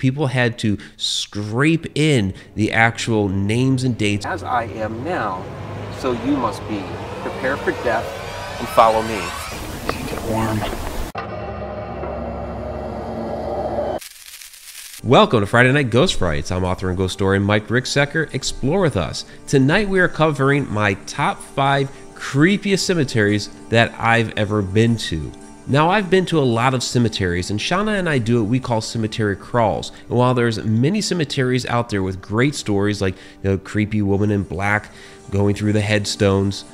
People had to scrape in the actual names and dates. As I am now, so you must be. Prepare for death and follow me. Get warm. Welcome to Friday Night Ghost Frights. I'm author and ghost story Mike Ricksecker. Explore with us. Tonight we are covering my top 5 creepiest cemeteries that I've ever been to. Now, I've been to a lot of cemeteries, and Shauna and I do what we call cemetery crawls. And while there's many cemeteries out there with great stories, like the creepy woman in black going through the headstones,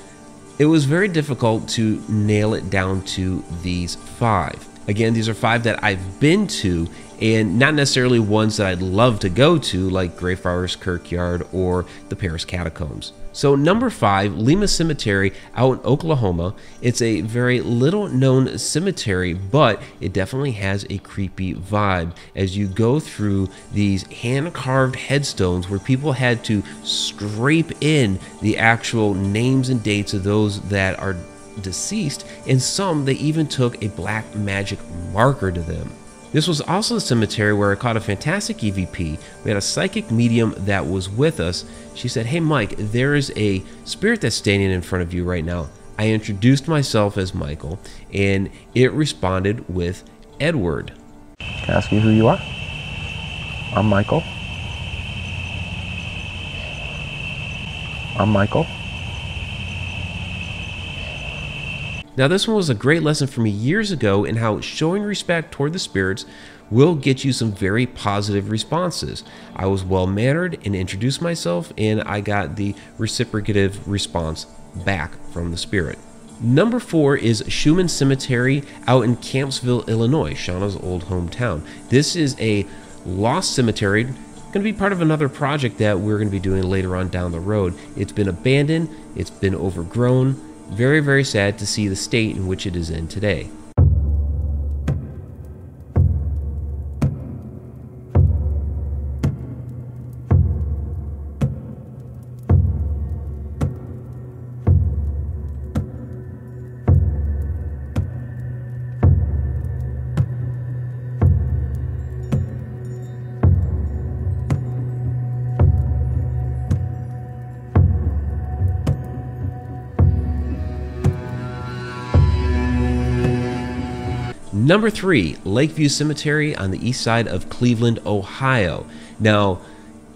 it was very difficult to nail it down to these 5. Again, these are 5 that I've been to, and not necessarily ones that I'd love to go to, like Greyfriars Kirkyard or the Paris Catacombs. So number 5, Lima Cemetery out in Oklahoma. It's a very little known cemetery, but it definitely has a creepy vibe as you go through these hand-carved headstones where people had to scrape in the actual names and dates of those that are deceased, and some they even took a black magic marker to them. This was also the cemetery where I caught a fantastic EVP. We had a psychic medium that was with us. She said, "Hey Mike, there is a spirit that's standing in front of you right now." I introduced myself as Michael, and it responded with Edward. "Can I ask you who you are?" "I'm Michael." "I'm Michael." Now, this one was a great lesson for me years ago in how showing respect toward the spirits will get you some very positive responses. I was well-mannered and introduced myself, and I got the reciprocative response back from the spirit. Number 4 is Schumann Cemetery out in Campsville, Illinois, Shauna's old hometown. This is a lost cemetery, going to be part of another project that we're going to be doing later on down the road. It's been abandoned, it's been overgrown. Very, very sad to see the state in which it is in today. Number 3, Lakeview Cemetery on the east side of Cleveland, Ohio. Now,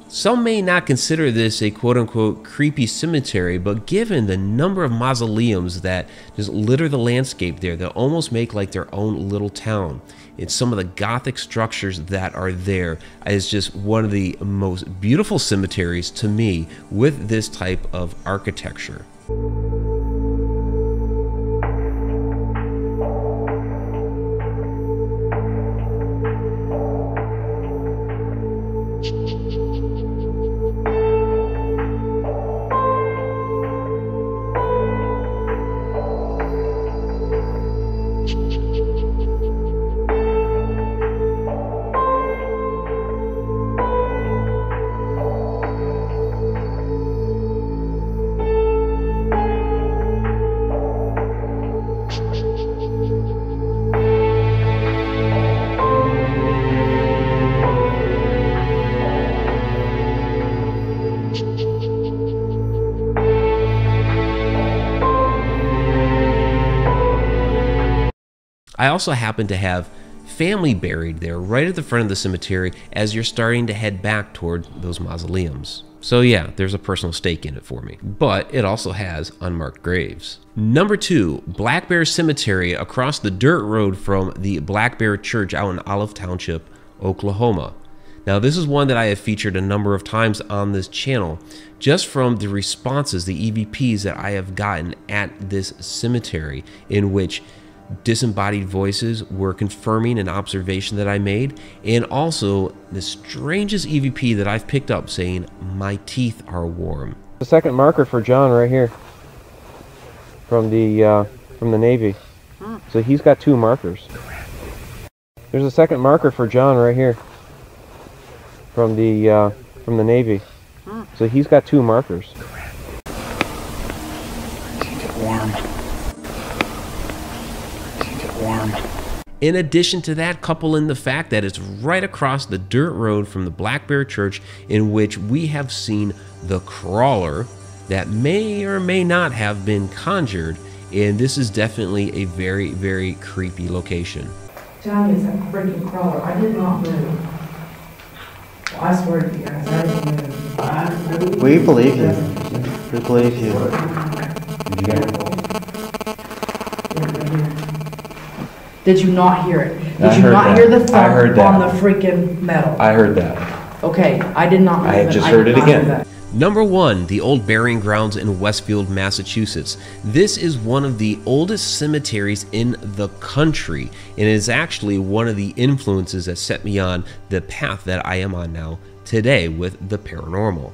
some may not consider this a quote-unquote creepy cemetery, but given the number of mausoleums that just litter the landscape there, they'll almost make like their own little town. And some of the Gothic structures that are there is just one of the most beautiful cemeteries to me with this type of architecture. I also happen to have family buried there right at the front of the cemetery as you're starting to head back toward those mausoleums. So yeah, there's a personal stake in it for me, but it also has unmarked graves. Number 2, Black Bear Cemetery across the dirt road from the Black Bear Church out in Olive Township, Oklahoma. Now, this is one that I have featured a number of times on this channel just from the responses, the EVPs that I have gotten at this cemetery, in which disembodied voices were confirming an observation that I made, and also the strangest EVP that I've picked up saying, "My teeth are warm." The second marker for John right here from the Navy. So he's got 2 markers. There's a second marker for John right here from the Navy. So he's got 2 markers. In addition to that, couple in the fact that it's right across the dirt road from the Black Bear Church, in which we have seen the crawler that may or may not have been conjured, and this is definitely a very, very creepy location. John, it's a freaking crawler. I did not move. Well, I swear to you guys, I didn't move. I didn't. We believe you. We believe you. Did you not hear it? Did you not hear the thump on the freaking metal? I heard that. Okay, I did not move. I just heard it again. Number 1, the old burying grounds in Westfield, Massachusetts. This is one of the oldest cemeteries in the country, and it is actually one of the influences that set me on the path that I am on now today with the paranormal.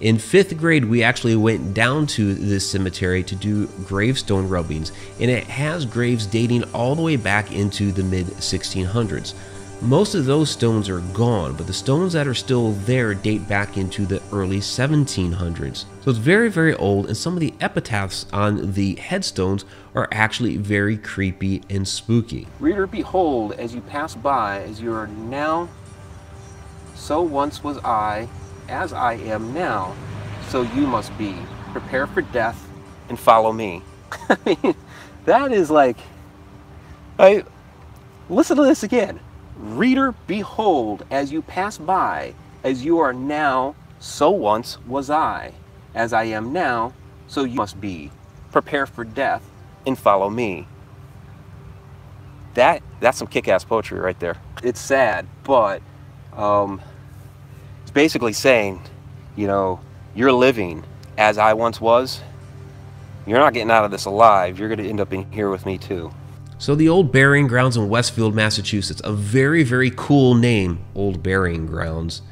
In 5th grade, we actually went down to this cemetery to do gravestone rubbings, and it has graves dating all the way back into the mid-1600s. Most of those stones are gone, but the stones that are still there date back into the early 1700s. So it's very, very old, and some of the epitaphs on the headstones are actually very creepy and spooky. Reader, behold, as you pass by, as you are now, so once was I, as I am now, so you must be. Prepare for death and follow me. I mean, that is like, listen to this again. Reader, behold, as you pass by, as you are now, so once was I. As I am now, so you must be. Prepare for death and follow me. That's some kick-ass poetry right there. It's sad, but it's basically saying, you know, you're living as I once was. You're not getting out of this alive. You're going to end up in here with me too. So the Old Burying Grounds in Westfield, Massachusetts, a very, very cool name, Old Burying Grounds,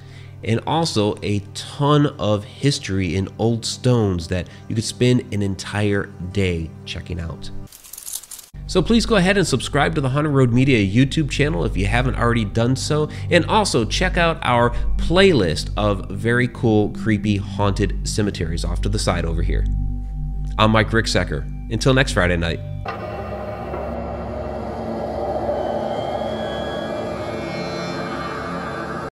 and also a ton of history in old stones that you could spend an entire day checking out. So please go ahead and subscribe to the Haunted Road Media YouTube channel if you haven't already done so, and also check out our playlist of very cool, creepy, haunted cemeteries off to the side over here. I'm Mike Ricksecker. Until next Friday night.